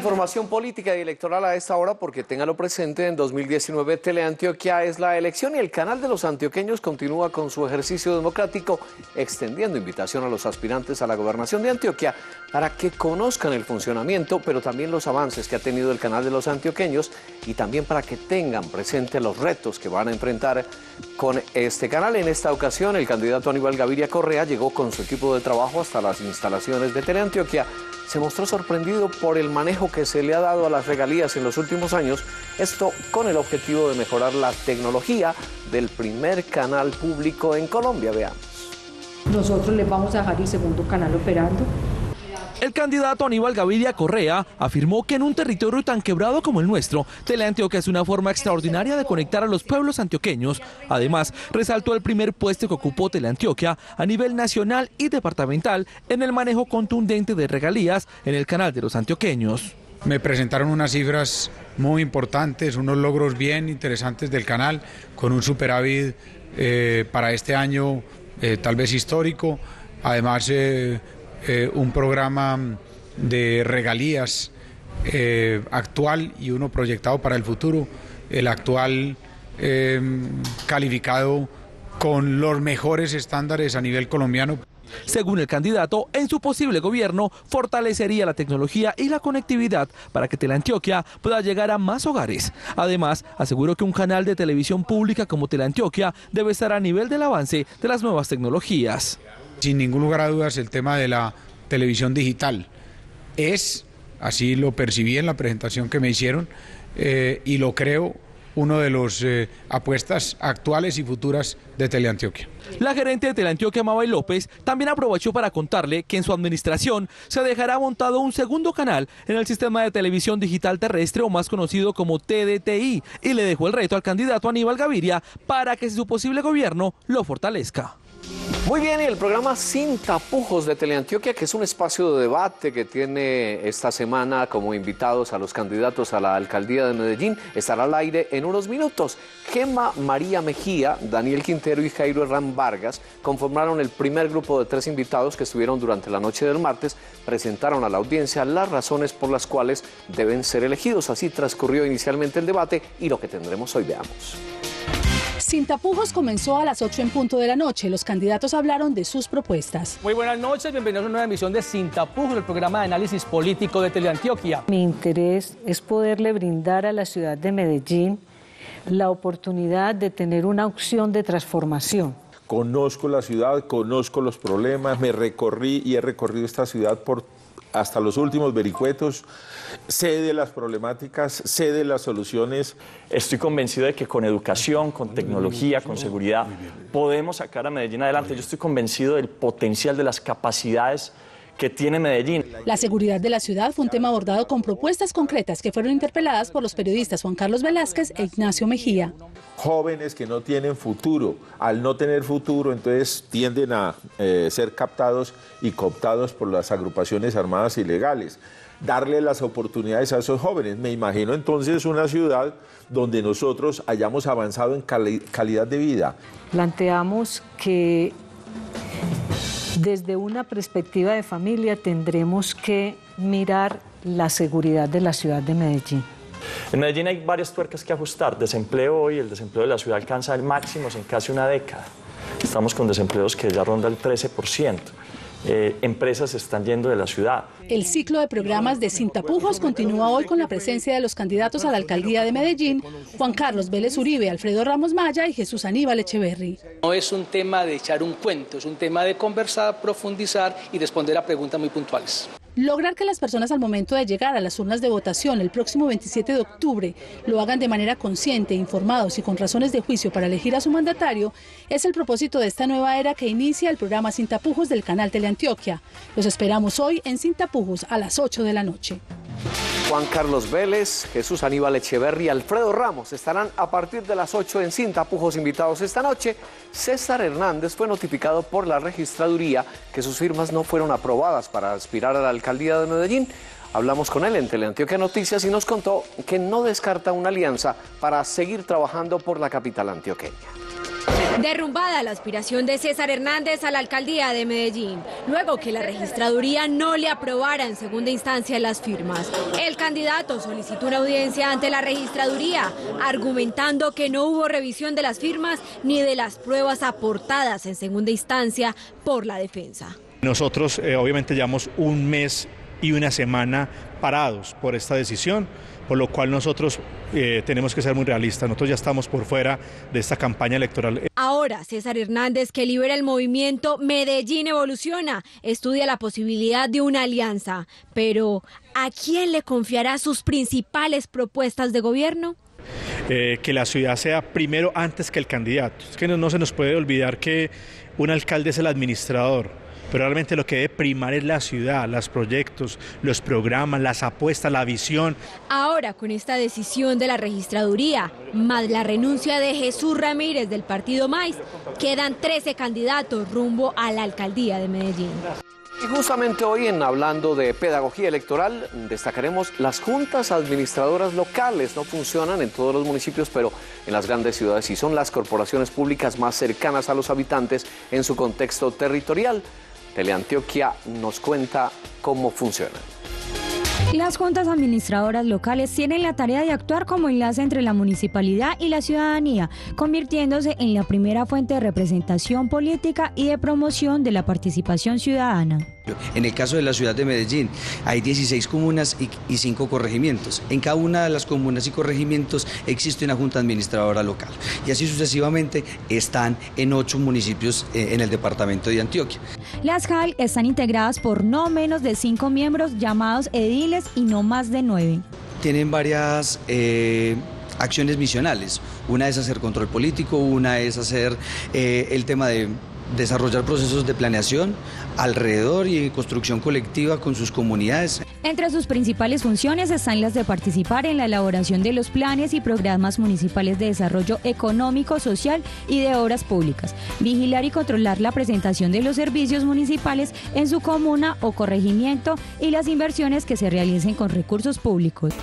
información política y electoral a esta hora porque téngalo presente, en 2019 Teleantioquia es la elección y el canal de los antioqueños continúa con su ejercicio democrático, extendiendo invitación a los aspirantes a la gobernación de Antioquia para que conozcan el funcionamiento, pero también los avances que ha tenido el canal de los antioqueños y también para que tengan presente los retos que van a enfrentar con este canal. En esta ocasión el candidato Aníbal Gaviria Correa llegó con su equipo de trabajo hasta las instalaciones de Teleantioquia. Se mostró sorprendido por el manejo que se le ha dado a las regalías en los últimos años, esto con el objetivo de mejorar la tecnología del primer canal público en Colombia. Veamos. Nosotros les vamos a dejar el segundo canal operando. El candidato Aníbal Gaviria Correa afirmó que en un territorio tan quebrado como el nuestro, Teleantioquia es una forma extraordinaria de conectar a los pueblos antioqueños. Además, resaltó el primer puesto que ocupó Teleantioquia a nivel nacional y departamental en el manejo contundente de regalías en el canal de los antioqueños. Me presentaron unas cifras muy importantes, unos logros bien interesantes del canal, con un superávit para este año tal vez histórico, además un programa de regalías actual y uno proyectado para el futuro, el actual calificado con los mejores estándares a nivel colombiano. Según el candidato, en su posible gobierno fortalecería la tecnología y la conectividad para que Teleantioquia pueda llegar a más hogares. Además, aseguró que un canal de televisión pública como Teleantioquia debe estar a nivel del avance de las nuevas tecnologías. Sin ningún lugar a dudas, el tema de la televisión digital es, así lo percibí en la presentación que me hicieron, y lo creo, uno de los apuestas actuales y futuras de Teleantioquia. La gerente de Teleantioquia, Mabel López, también aprovechó para contarle que en su administración se dejará montado un segundo canal en el sistema de televisión digital terrestre, o más conocido como TDTI, y le dejó el reto al candidato Aníbal Gaviria para que su posible gobierno lo fortalezca. Muy bien, y el programa Sin Tapujos de Teleantioquia, que es un espacio de debate que tiene esta semana como invitados a los candidatos a la alcaldía de Medellín, estará al aire en unos minutos. Gemma María Mejía, Daniel Quintero y Jairo Herrán Vargas conformaron el primer grupo de 3 invitados que estuvieron durante la noche del martes, presentaron a la audiencia las razones por las cuales deben ser elegidos. Así transcurrió inicialmente el debate y lo que tendremos hoy, veamos. Sin Tapujos comenzó a las 8:00 p.m. de la noche. Los candidatos hablaron de sus propuestas. Muy buenas noches, bienvenidos a una nueva emisión de Sin Tapujos, el programa de análisis político de Teleantioquia. Mi interés es poderle brindar a la ciudad de Medellín la oportunidad de tener una opción de transformación. Conozco la ciudad, conozco los problemas, me recorrí y he recorrido esta ciudad por hasta los últimos vericuetos, sé de las problemáticas, sé de las soluciones. Estoy convencido de que con educación, con tecnología, con seguridad, podemos sacar a Medellín adelante. Yo estoy convencido del potencial, de las capacidades que tiene Medellín. La seguridad de la ciudad fue un tema abordado con propuestas concretas que fueron interpeladas por los periodistas Juan Carlos Velázquez e Ignacio Mejía. Jóvenes que no tienen futuro, al no tener futuro entonces tienden a ser captados y cooptados por las agrupaciones armadas ilegales. Darle las oportunidades a esos jóvenes. Me imagino entonces una ciudad donde nosotros hayamos avanzado en calidad de vida. Planteamos que desde una perspectiva de familia tendremos que mirar la seguridad de la ciudad de Medellín. En Medellín hay varias tuercas que ajustar. Desempleo hoy, el desempleo de la ciudad alcanza el máximo en casi una década. Estamos con desempleos que ya ronda el 13%. Empresas están yendo de la ciudad. El ciclo de programas de Sin Tapujos continúa hoy con la presencia de los candidatos a la alcaldía de Medellín, Juan Carlos Vélez Uribe, Alfredo Ramos Maya y Jesús Aníbal Echeverri. No es un tema de echar un cuento, es un tema de conversar, profundizar y responder a preguntas muy puntuales. Lograr que las personas al momento de llegar a las urnas de votación el próximo 27 de octubre lo hagan de manera consciente, informados y con razones de juicio para elegir a su mandatario es el propósito de esta nueva era que inicia el programa Sin Tapujos del canal Teleantioquia. Los esperamos hoy en Sin Tapujos a las 8:00 p.m. Juan Carlos Vélez, Jesús Aníbal Echeverri y Alfredo Ramos estarán a partir de las 8 en Sin Tapujos invitados esta noche. César Hernández fue notificado por la registraduría que sus firmas no fueron aprobadas para aspirar a la alcaldía de Medellín. Hablamos con él en Teleantioquia Noticias y nos contó que no descarta una alianza para seguir trabajando por la capital antioqueña. Derrumbada la aspiración de César Hernández a la alcaldía de Medellín, luego que la registraduría no le aprobara en segunda instancia las firmas. El candidato solicitó una audiencia ante la registraduría, argumentando que no hubo revisión de las firmas ni de las pruebas aportadas en segunda instancia por la defensa. Nosotros obviamente llevamos un mes y una semana parados por esta decisión, por lo cual nosotros tenemos que ser muy realistas, nosotros ya estamos por fuera de esta campaña electoral. Ahora César Hernández, que lidera el movimiento Medellín Evoluciona, estudia la posibilidad de una alianza, pero ¿a quién le confiará sus principales propuestas de gobierno? Que la ciudad sea primero antes que el candidato. Es que no se nos puede olvidar que un alcalde es el administrador, pero realmente lo que debe primar es la ciudad, los proyectos, los programas, las apuestas, la visión. Ahora, con esta decisión de la registraduría, más la renuncia de Jesús Ramírez del partido MAIS, quedan 13 candidatos rumbo a la alcaldía de Medellín. Y justamente hoy, en Hablando de Pedagogía Electoral, destacaremos las juntas administradoras locales. No funcionan en todos los municipios, pero en las grandes ciudades sí son las corporaciones públicas más cercanas a los habitantes en su contexto territorial. Teleantioquia nos cuenta cómo funcionan. Las juntas administradoras locales tienen la tarea de actuar como enlace entre la municipalidad y la ciudadanía, convirtiéndose en la primera fuente de representación política y de promoción de la participación ciudadana. En el caso de la ciudad de Medellín, hay 16 comunas y 5 corregimientos. En cada una de las comunas y corregimientos existe una junta administradora local. Y así sucesivamente están en 8 municipios en el departamento de Antioquia. Las JAL están integradas por no menos de 5 miembros llamados ediles y no más de 9. Tienen varias acciones misionales. Una es hacer control político, una es hacer el tema de desarrollar procesos de planeación alrededor y construcción colectiva con sus comunidades. Entre sus principales funciones están las de participar en la elaboración de los planes y programas municipales de desarrollo económico, social y de obras públicas, vigilar y controlar la presentación de los servicios municipales en su comuna o corregimiento y las inversiones que se realicen con recursos públicos.